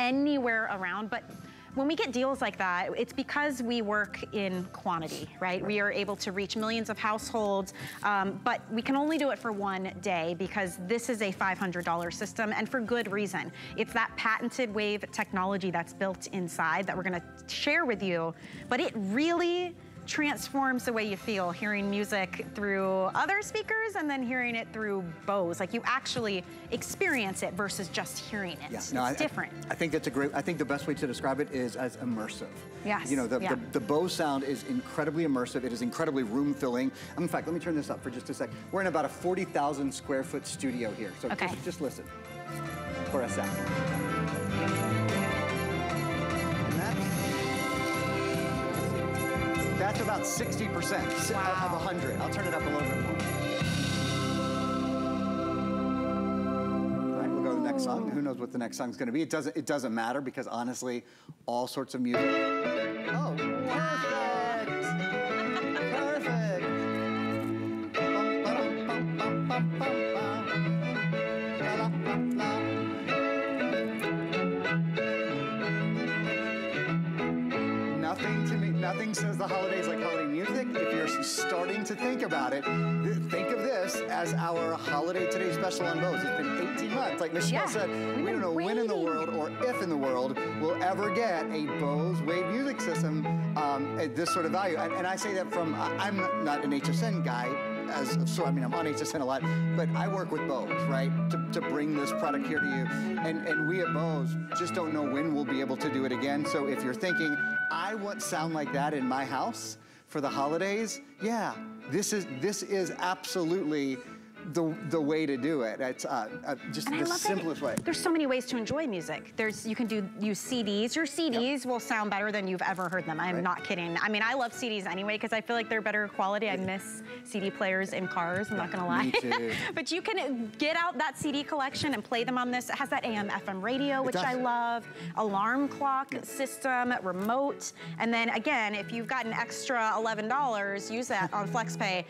anywhere around. But when we get deals like that, it's because we work in quantity, right? We are able to reach millions of households, but we can only do it for one day because this is a $500 system, and for good reason. It's that patented Wave technology that's built inside that we're gonna share with you, but it really transforms the way you feel hearing music through other speakers and then hearing it through Bose. Like, you actually experience it versus just hearing it. Yeah. No, it's different. I think that's a great, I think the best way to describe it is as immersive. Yes. You know, the Bose sound is incredibly immersive. It is incredibly room filling. In fact, let me turn this up for just a sec. We're in about a 40,000 square foot studio here. So okay, just listen for a sec. That's about 60% of 100. I'll turn it up a little bit more. All right, we'll go to the next song. Who knows what the next song's gonna be? It doesn't matter, because honestly, all sorts of music. Oh, perfect! Perfect! Nothing says the holidays like holiday music. If you're starting to think about it, think of this as our Holiday Today special on Bose. It's been 18 months. Like Michelle said, we don't know when in the world or if in the world we'll ever get a Bose Wave music system at this sort of value. And I say that from, I'm not an HSN guy, so I mean, I'm on HSN a lot, but I work with Bose, right, to bring this product here to you. And we at Bose just don't know when we'll be able to do it again. So if you're thinking, I want sound like that in my house for the holidays, yeah, this is absolutely the way to do it. It's just the simplest way. There's so many ways to enjoy music. There's, you can use CDs. Your CDs will sound better than you've ever heard them. I'm not kidding. I mean, I love CDs anyway because I feel like they're better quality. I miss CD players in cars, I'm not gonna lie. Me too. But you can get out that CD collection and play them on this. It has that AM FM radio, which I love, alarm clock system, remote, and then again, if you've got an extra $11, use that on FlexPay.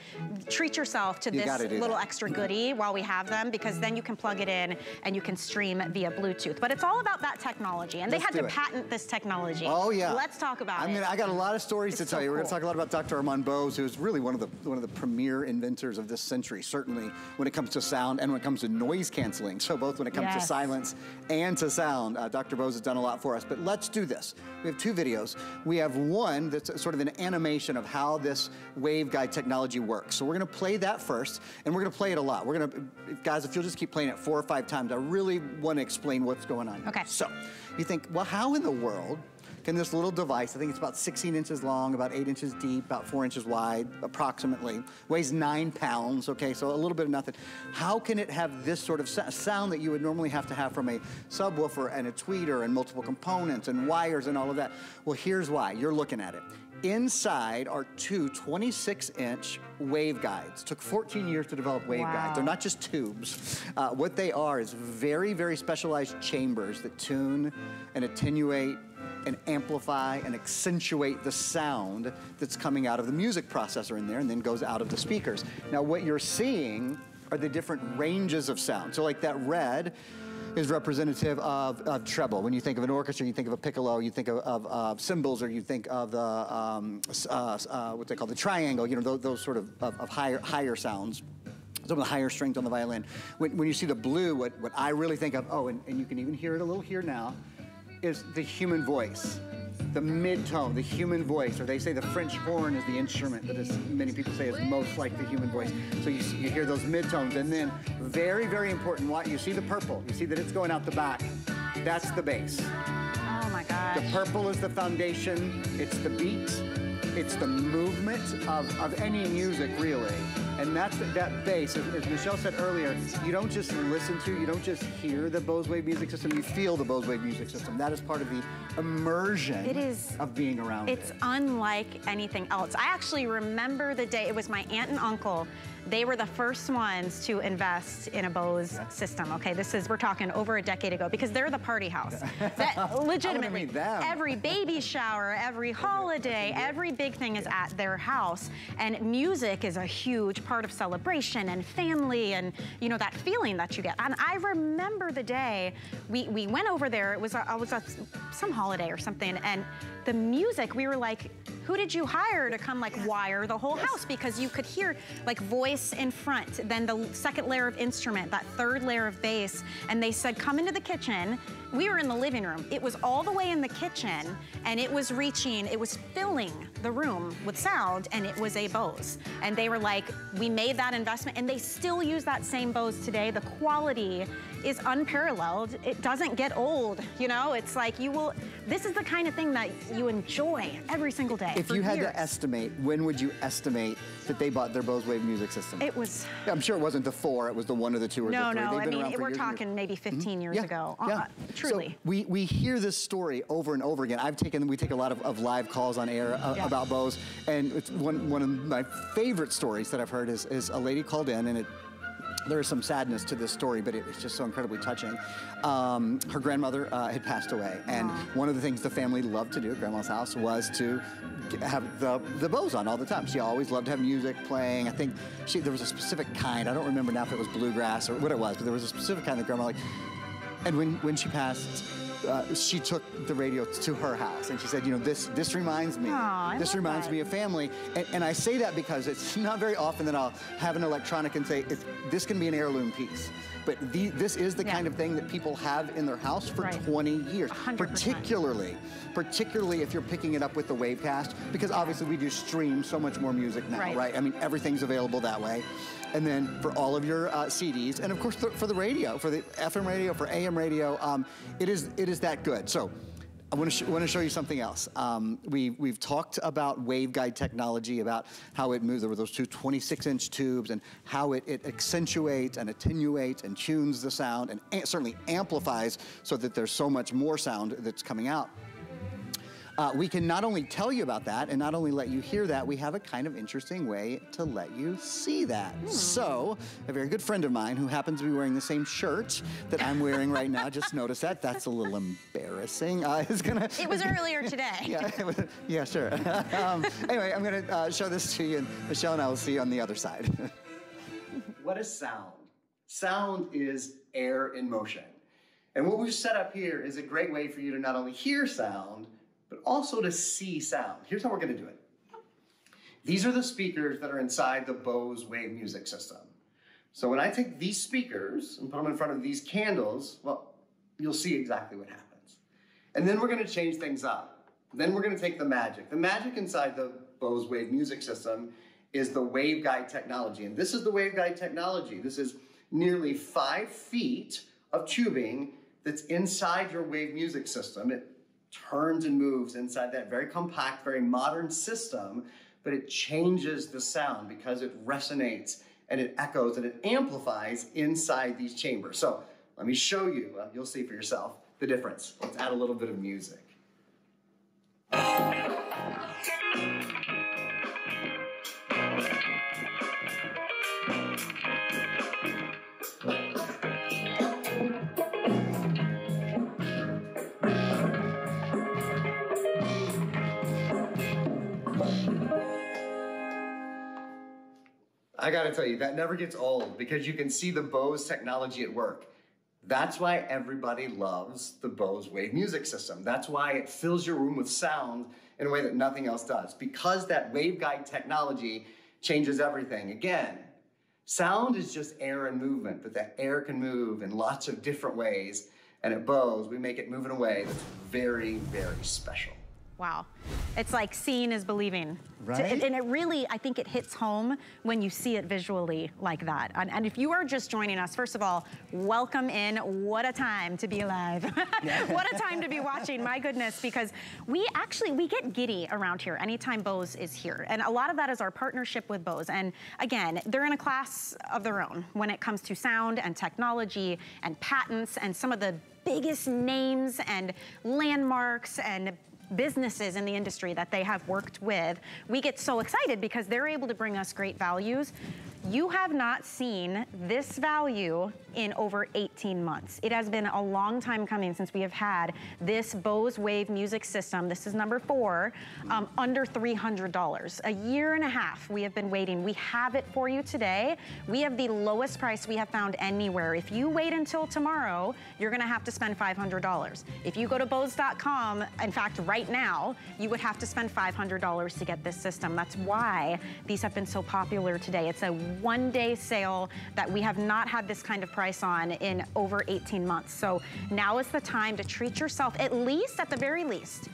Treat yourself to this little extra goodie while we have them, because then you can plug it in and you can stream via Bluetooth. But it's all about that technology, and they had to patent this technology. Oh yeah. Let's talk about it. I got a lot of stories to tell you. We're going to talk a lot about Dr. Armand Bose, who's really one of the premier inventors of this century, certainly when it comes to sound and when it comes to noise canceling. So both when it comes to silence and to sound, Dr. Bose has done a lot for us. But let's do this. We have two videos. We have one that's sort of an animation of how this waveguide technology works. So we're going to play that first, and we're going to play it a lot. We're gonna, guys, if you'll just keep playing it 4 or 5 times, I really want to explain what's going on. Okay. So you think, well, how in the world can this little device, I think it's about 16 inches long, about 8 inches deep, about 4 inches wide, approximately, weighs 9 pounds, okay, so a little bit of nothing. How can it have this sort of sound that you would normally have to have from a subwoofer and a tweeter and multiple components and wires and all of that? Well, here's why. You're looking at it. Inside are two 26-inch waveguides. Took 14 years to develop waveguides. Wow. They're not just tubes. What they are is very, very specialized chambers that tune and attenuate and amplify and accentuate the sound that's coming out of the music processor in there and then goes out of the speakers. Now what you're seeing are the different ranges of sound. So like that red is representative of treble. When you think of an orchestra, you think of a piccolo, you think of cymbals, or you think of the, what they call the triangle, you know, those sort of higher sounds. Some of the higher strings on the violin. When you see the blue, what I really think of, oh, and you can even hear it a little here now, is the human voice, the mid-tone, the human voice, or they say the French horn is the instrument that is, many people say is most like the human voice. So you hear those mid-tones, and then very, very important, you see the purple, you see that it's going out the back. That's the bass. Oh my gosh. The purple is the foundation, it's the beat, it's the movement of any music, really. And that's that bass, as Michelle said earlier, you don't just listen to, you don't just hear the Bose Wave music system, you feel the Bose Wave music system. That is part of the immersion of being around it. It's unlike anything else. I actually remember the day, it was my aunt and uncle They were the first ones to invest in a Bose system, okay? This is, we're talking over a decade ago, because they're the party house. That, legitimately, every baby shower, every holiday, every big thing is at their house. And music is a huge part of celebration and family and, you know, that feeling that you get. And I remember the day we went over there, it was some holiday or something, and the music, we were like, who did you hire to come like wire the whole house? Because you could hear like voice in front, then the second layer of instrument, that third layer of bass, and they said, come into the kitchen. We were in the living room. It was all the way in the kitchen, and it was reaching, it was filling the room with sound, and it was a Bose. And they were like, we made that investment, and they still use that same Bose today. The quality is unparalleled. It doesn't get old, you know? It's like you will, this is the kind of thing that you enjoy every single day. If you had to estimate, when would you estimate that they bought their Bose Wave music system? It was... I'm sure it wasn't the four, it was the one or the two or the three. No, I mean, we're talking maybe 15 years ago. Truly. So we hear this story over and over again. We take a lot of live calls on air about Bose, and it's one of my favorite stories that I've heard is a lady called in, and there is some sadness to this story, but it's just so incredibly touching. Her grandmother had passed away, and one of the things the family loved to do at Grandma's house was to have the Bose on all the time. She always loved to have music playing. I think there was a specific kind. I don't remember now if it was bluegrass or what it was, but there was a specific kind that Grandma liked. And when she passed, she took the radio to her house, and she said, you know, this reminds me. Aww, this reminds me of family. And I say that because it's not very often that I'll have an electronic and say, this can be an heirloom piece. But this is the kind of thing that people have in their house for 20 years, 100%. particularly if you're picking it up with the Wavecast, because obviously we do stream so much more music now, right? I mean, everything's available that way. And then for all of your CDs, and of course for the radio, for the FM radio, for AM radio, it is that good. So I want to show you something else. We've talked about waveguide technology, about how it moves. There were those two 26-inch tubes and how it accentuates and attenuates and tunes the sound and certainly amplifies so that there's so much more sound that's coming out. We can not only tell you about that and not only let you hear that, we have a kind of interesting way to let you see that. So, a very good friend of mine who happens to be wearing the same shirt that I'm wearing right now, just noticed that. That's a little embarrassing. It was earlier today. Yeah, sure. Anyway, I'm gonna show this to you, and Michelle and I will see you on the other side. What is sound? Sound is air in motion. And what we've set up here is a great way for you to not only hear sound, but also to see sound. Here's how we're gonna do it. These are the speakers that are inside the Bose Wave music system. So when I take these speakers and put them in front of these candles, well, you'll see exactly what happens. And then we're gonna change things up. Then we're gonna take the magic. The magic inside the Bose Wave music system is the waveguide technology. And this is the waveguide technology. This is nearly 5 feet of tubing that's inside your wave music system. It turns and moves inside that very compact, very modern system, but it changes the sound because it resonates and it echoes and it amplifies inside these chambers. So let me show you, you'll see for yourself the difference. Let's add a little bit of music. I gotta tell you, that never gets old because you can see the Bose technology at work. That's why everybody loves the Bose Wave music system. That's why it fills your room with sound in a way that nothing else does, because that waveguide technology changes everything. Again, sound is just air and movement, but that air can move in lots of different ways. And at Bose, we make it move in a way that's very, very special. Wow. It's like seeing is believing. Right? And it really, I think it hits home when you see it visually like that. And if you are just joining us, first of all, welcome in. What a time to be alive. What a time to be watching, my goodness, because we get giddy around here anytime Bose is here. And a lot of that is our partnership with Bose. And again, they're in a class of their own when it comes to sound and technology and patents and some of the biggest names and landmarks and businesses in the industry that they have worked with. We get so excited because they're able to bring us great values. You have not seen this value in over 18 months. It has been a long time coming since we have had this Bose Wave music system, this is number 4, under $300. A year and a half we have been waiting. We have it for you today. We have the lowest price we have found anywhere. If you wait until tomorrow, you're gonna have to spend $500. If you go to Bose.com, in fact, right now, you would have to spend $500 to get this system. That's why these have been so popular today. It's a one-day sale that we have not had this kind of price on in over 18 months. So now is the time to treat yourself, at least, at the very least,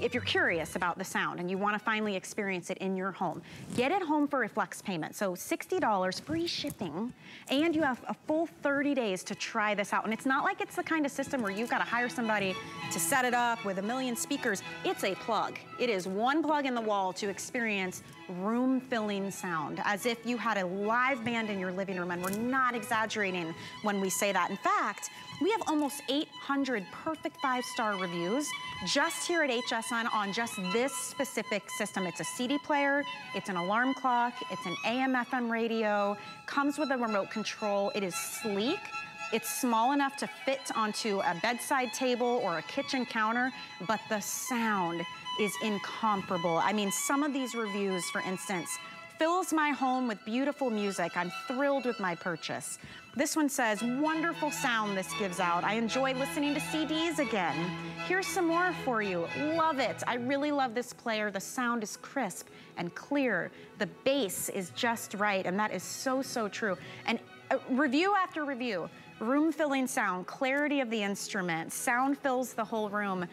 if you're curious about the sound and you want to finally experience it in your home. Get it home for a flex payment. So $60, free shipping, and you have a full 30 days to try this out. And it's not like it's the kind of system where you've got to hire somebody to set it up with a million speakers. It's a plug. It is one plug in the wall to experience room-filling sound, as if you had a live band in your living room, and we're not exaggerating when we say that. In fact, we have almost 800 perfect 5-star reviews just here at HSN on just this specific system. It's a CD player, it's an alarm clock, it's an AM/FM radio, comes with a remote control, it is sleek. It's small enough to fit onto a bedside table or a kitchen counter, but the sound is incomparable. I mean, some of these reviews, for instance, fills my home with beautiful music. I'm thrilled with my purchase. This one says, wonderful sound this gives out. I enjoy listening to CDs again. Here's some more for you. Love it. I really love this player. The sound is crisp and clear. The bass is just right, and that is so, so true. And review after review, room-filling sound, clarity of the instrument, sound fills the whole room.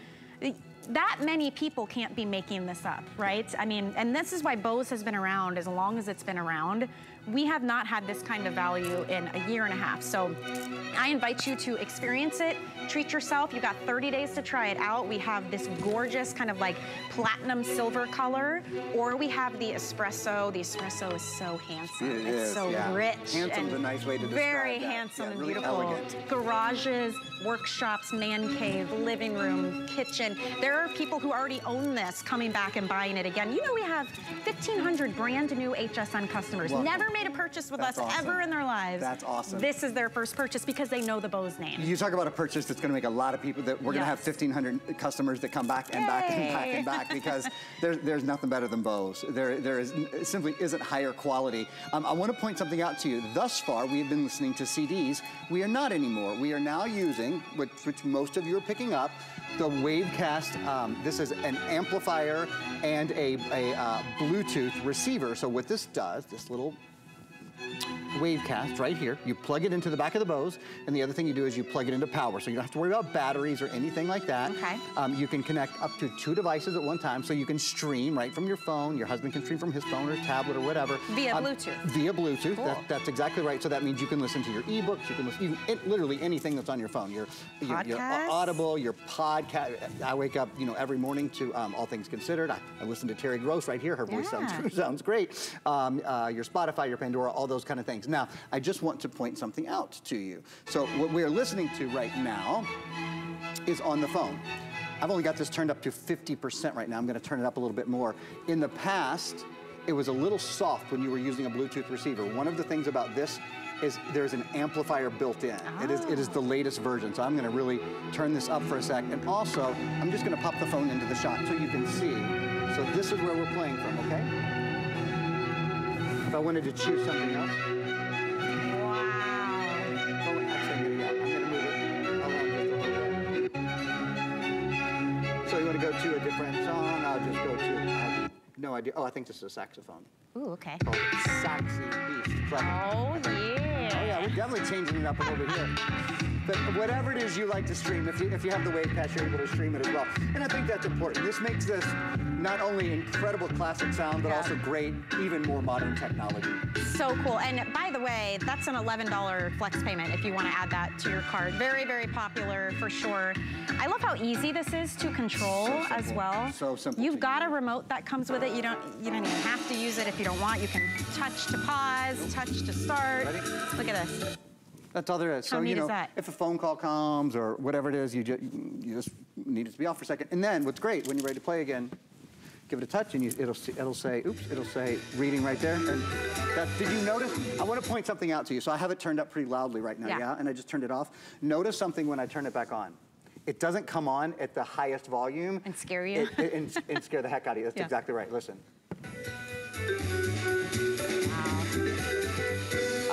That many people can't be making this up, right? I mean, and this is why Bose has been around as long as it's been around. We have not had this kind of value in a year and a half. So I invite you to experience it, treat yourself. You've got 30 days to try it out. We have this gorgeous kind of like platinum silver color, or we have the espresso. The espresso is so handsome. It is, it's so rich. Handsome's a nice way to describe that. Very handsome and really beautiful. Elegant. Garages, workshops, man cave, living room, kitchen. There are people who already own this coming back and buying it again. You know, we have 1,500 brand new HSN customers. Wow. Never made a purchase with us ever in their lives. That's awesome. This is their first purchase because they know the Bose name. You talk about a purchase that's going to make a lot of people, that we're going to have 1,500 customers that come back and back and back and back because there's nothing better than Bose. There simply isn't higher quality. I want to point something out to you. Thus far, we have been listening to CDs. We are not anymore. We are now using, which most of you are picking up, the Wavecast. This is an amplifier and a Bluetooth receiver. So what this does, this little Wavecast right here, you plug it into the back of the Bose, and the other thing you do is you plug it into power, so you don't have to worry about batteries or anything like that. Okay. You can connect up to 2 devices at one time, so you can stream right from your phone. Your husband can stream from his phone or his tablet or whatever. Via Bluetooth. Via Bluetooth, cool. that's exactly right. So that means you can listen to your ebooks, you can listen to literally anything that's on your phone. Your Audible, your podcast. I wake up, you know, every morning to All Things Considered. I listen to Terry Gross right here. Her voice sounds great. Your Spotify, your Pandora, all those kind of things. Now, I just want to point something out to you. So what we're listening to right now is on the phone. I've only got this turned up to 50% right now. I'm going to turn it up a little bit more. In the past, it was a little soft when you were using a Bluetooth receiver. One of the things about this is there's an amplifier built in. Oh. It is the latest version. So I'm going to really turn this up for a sec. And also, I'm just going to pop the phone into the shot so you can see. So this is where we're playing from, okay? If I wanted to choose something else. Wow. Oh, actually, I'm going to move it along just a little bit. So you want to go to a different song? I'll just go to, I have no idea. Oh, I think this is a saxophone. Ooh, okay. It's called Saxy Beast. Oh, yeah. Oh, yeah, we're definitely changing it up a little bit here. But whatever it is you like to stream, if you have the Wavecast, you're able to stream it as well. And I think that's important. This makes this not only incredible classic sound, but also great, even more modern technology. So cool. And by the way, that's an $11 flex payment if you want to add that to your card. Very, very popular for sure. I love how easy this is to control as well. So simple. You've got a remote that comes with it. You don't even have to use it if you don't want. You can touch to pause, touch to start. Ready? Look at this. That's all there is. How neat is that? If a phone call comes or whatever it is, you just need it to be off for a second. And then what's great, when you're ready to play again, give it a touch and you, it'll say, oops, it'll say reading right there. And that, did you notice? I want to point something out to you. So I have it turned up pretty loudly right now, yeah? And I just turned it off. Notice something when I turn it back on. It doesn't come on at the highest volume. And scare you. And scare the heck out of you. That's exactly right. Listen. Wow.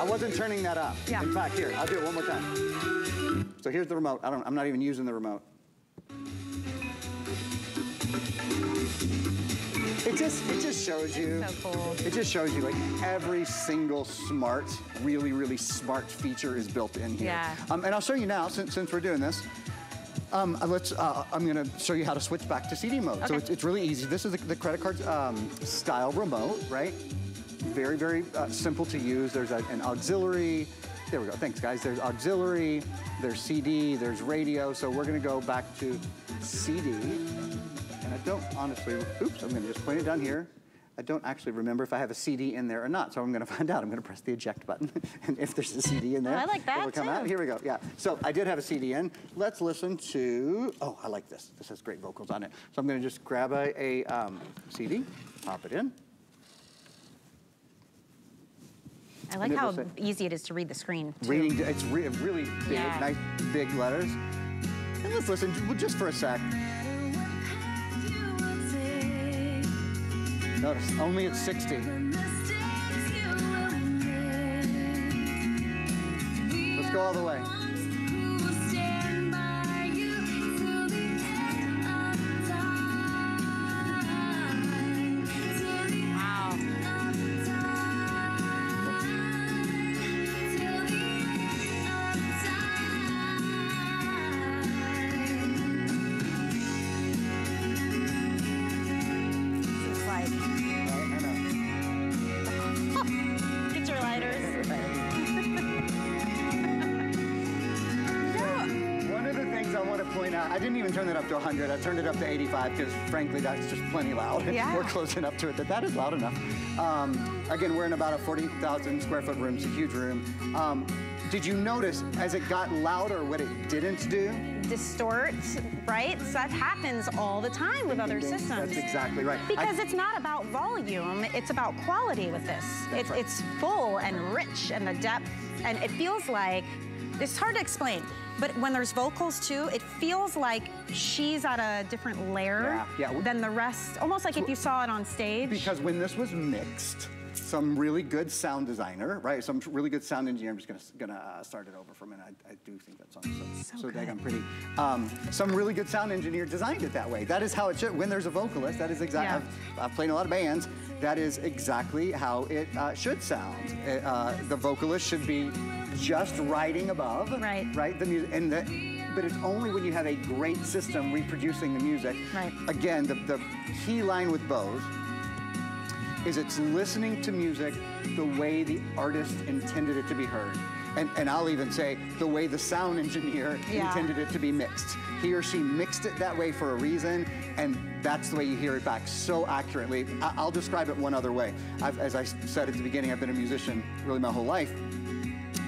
I wasn't turning that up. Yeah. In fact, here, I'll do it one more time. So here's the remote. I'm not even using the remote. It just shows you. It's so cool. It just shows you like every single smart, really, really smart feature is built in here. Yeah. And I'll show you now, since we're doing this. I'm gonna show you how to switch back to CD mode. Okay. So it's really easy. This is the credit card style remote, right? Very, very simple to use. There's an auxiliary. There we go, thanks guys. There's auxiliary, there's CD, there's radio. So we're gonna go back to CD. And I don't honestly, oops, I'm gonna just point it down here. I don't actually remember if I have a CD in there or not, so I'm gonna find out. I'm gonna press the eject button, and if there's a CD in there, oh, I like that it will come out. Here we go, yeah. So I did have a CD in. Let's listen to, oh, I like this. This has great vocals on it. So I'm gonna just grab a CD, pop it in. I like how easy it is to read the screen. Too. Reading, it's really big, nice big letters. And let's listen just for a sec. Notice, only at 60. Let's go all the way. Wow. I didn't even turn that up to 100. I turned it up to 85 because, frankly, that's just plenty loud. Yeah. We're close enough to it that is loud enough. Again, we're in about a 40,000 square foot room. It's a huge room. Did you notice as it got louder what it didn't do? Distort, right? So that happens all the time with other systems. That's exactly right. Because it's not about volume. It's about quality with this. It's full and rich and the depth. And it feels like, it's hard to explain. But when there's vocals too, it feels like she's at a different layer than the rest. Almost like if you saw it on stage. Because when this was mixed, some really good sound designer, right? Some really good sound engineer. I'm just gonna start it over for a minute. I do think that song is so daggone pretty. Some really good sound engineer designed it that way. That is how it should. When there's a vocalist, that is exactly. Yeah. I've played in a lot of bands. That is exactly how it should sound. The vocalist should be just riding above, right? The music, and but it's only when you have a great system reproducing the music. Right. Again, the key line with Bose is it's listening to music the way the artist intended it to be heard. And I'll even say the way the sound engineer intended it to be mixed. He or she mixed it that way for a reason, and that's the way you hear it back so accurately. I'll describe it one other way. As I said at the beginning, I've been a musician really my whole life.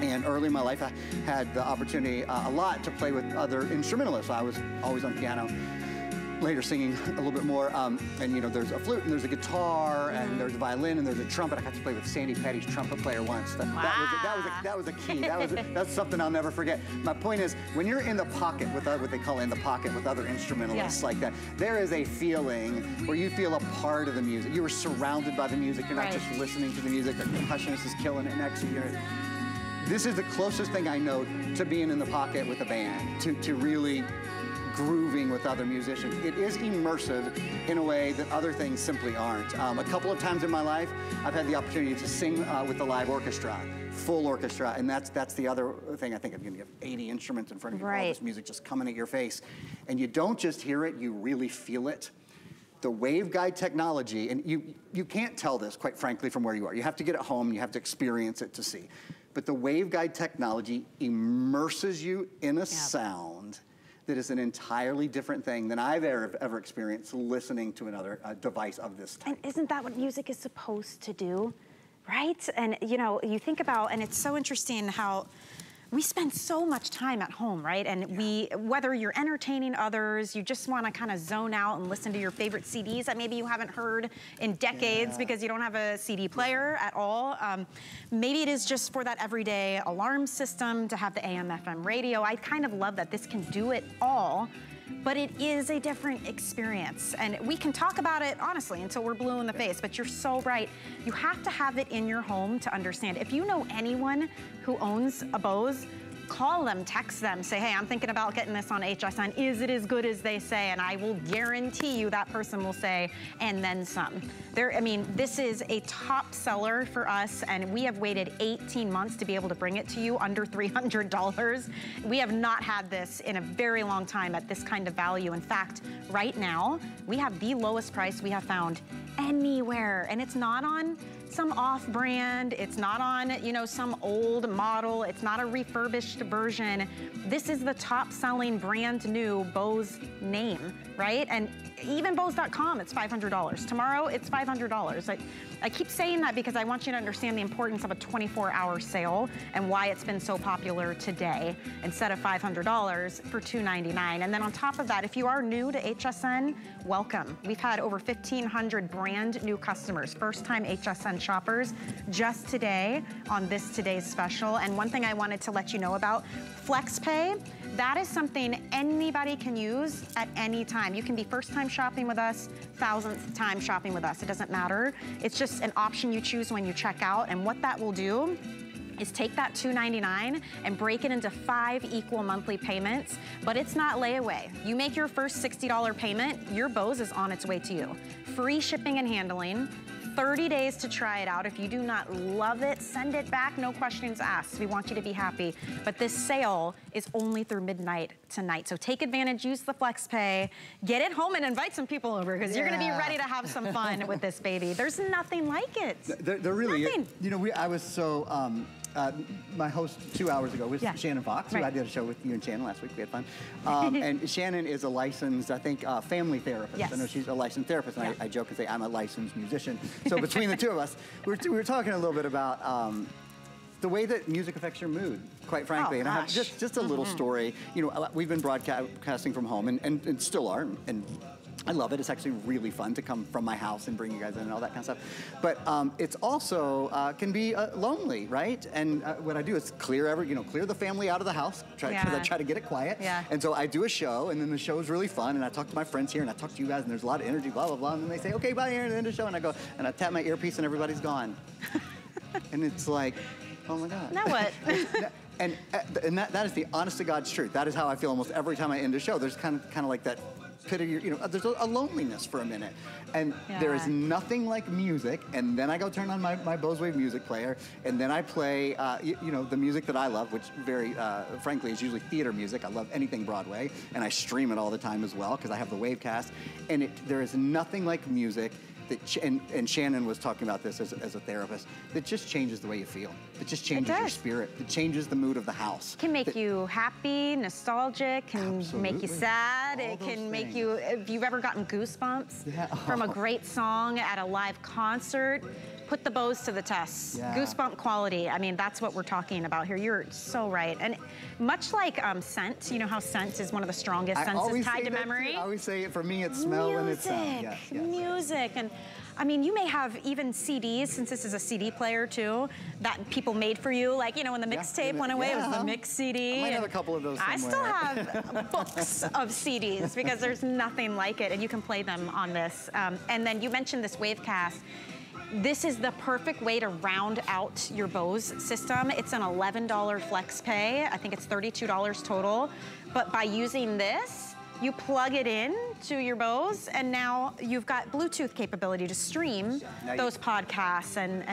And early in my life, I had the opportunity a lot to play with other instrumentalists. I was always on piano, later singing a little bit more. And you know, there's a flute, and there's a guitar, and there's a violin, and there's a trumpet. I got to play with Sandy Patty's trumpet player once. That was a key. That's something I'll never forget. My point is, when you're in the pocket with what they call in the pocket with other instrumentalists like that, there is a feeling where you feel a part of the music. You are surrounded by the music. You're not just listening to the music. The percussionist is killing it next to you. This is the closest thing I know to being in the pocket with a band, to really grooving with other musicians. It is immersive in a way that other things simply aren't. A couple of times in my life, I've had the opportunity to sing with a live orchestra, full orchestra, and that's the other thing I think of. You have 80 instruments in front of you, all this music just coming at your face. And you don't just hear it, you really feel it. The waveguide technology, and you can't tell this, quite frankly, from where you are. You have to get it home, you have to experience it to see. But the waveguide technology immerses you in a sound that is an entirely different thing than I've ever experienced listening to another device of this type. And isn't that what music is supposed to do, right? And you know, you think about, and it's so interesting how we spend so much time at home, right? And whether you're entertaining others, you just wanna kinda zone out and listen to your favorite CDs that maybe you haven't heard in decades because you don't have a CD player at all. Maybe it is just for that everyday alarm system to have the AM, FM radio. I kind of love that this can do it all, but it is a different experience. And we can talk about it, honestly, until we're blue in the face, but you're so right. You have to have it in your home to understand. If you know anyone who owns a Bose, call them, text them, say, hey, I'm thinking about getting this on HSN. Is it as good as they say? And I will guarantee you that person will say, and then some. I mean, this is a top seller for us, and we have waited 18 months to be able to bring it to you under $300. We have not had this in a very long time at this kind of value. In fact, right now, we have the lowest price we have found anywhere, and it's not on some off-brand, it's not on, you know, some old model, it's not a refurbished version. This is the top-selling brand new Bose name, right? And even Bose.com, it's $500. Tomorrow, it's $500. I keep saying that because I want you to understand the importance of a 24-hour sale and why it's been so popular today instead of $500 for $299. And then on top of that, if you are new to HSN, welcome. We've had over 1,500 brand new customers, first-time HSN shoppers, just today on today's special. And one thing I wanted to let you know about, FlexPay, that is something anybody can use at any time. You can be first time shopping with us, thousandth time shopping with us. It doesn't matter. It's just an option you choose when you check out. And what that will do is take that $2.99 and break it into 5 equal monthly payments, but it's not layaway. You make your first $60 payment, your Bose is on its way to you. Free shipping and handling, 30 days to try it out. If you do not love it, send it back, no questions asked. We want you to be happy. But this sale is only through midnight tonight. So take advantage, use the FlexPay, get it home and invite some people over because you're gonna be ready to have some fun with this baby. There's nothing like it. There really is. You know, I was so, my host 2 hours ago was Shannon Fox, who I did a show with you and Shannon last week. We had fun. And Shannon is a licensed, I think, family therapist. Yes. I know she's a licensed therapist, and I joke and say I'm a licensed musician. So between the two of us, we were talking a little bit about the way that music affects your mood, quite frankly. And I have just a little story. You know, we've been broadcasting from home, and still are, and I love it. It's actually really fun to come from my house and bring you guys in and all that kind of stuff. But it's also can be lonely, right? And what I do is clear the family out of the house. I try to get it quiet. And so I do a show, and then the show is really fun. And I talk to my friends here, and I talk to you guys, and there's a lot of energy, blah blah blah. And then they say, okay, bye, Aaron, end of the show. And I go and I tap my earpiece, and everybody's gone. And it's like, oh my God. Now what? and that is the honest to God's truth. That is how I feel almost every time I end a show. There's kind of like that. Pit of your, you know, there's a loneliness for a minute, and there is nothing like music. And then I go turn on my Bose Wave music player, and then I play, you know, the music that I love, which very frankly is usually theater music. I love anything Broadway, and I stream it all the time as well because I have the Wavecast. And there is nothing like music. And Shannon was talking about this as a therapist, that just changes the way you feel. It just changes your spirit. It changes the mood of the house. Can make you happy, nostalgic, can make you sad. It can make you, if you've ever gotten goosebumps from a great song at a live concert, put the Bose to the test. Goosebump quality. I mean, that's what we're talking about here. You're so right. And much like scent, you know how scent is one of the strongest senses tied to memory? I always say, for me, it's smell and it's sound. Music. And I mean, you may have even CDs, since this is a CD player too, that people made for you. Like, you know, when the mixtape went away, it was the mix CD. I might have a couple of those somewhere. I still have books of CDs because there's nothing like it, and you can play them on this. And then you mentioned this Wavecast. This is the perfect way to round out your Bose system. It's an $11 flex pay. I think it's $32 total. But by using this, you plug it in to your Bose, and now you've got Bluetooth capability to stream those podcasts and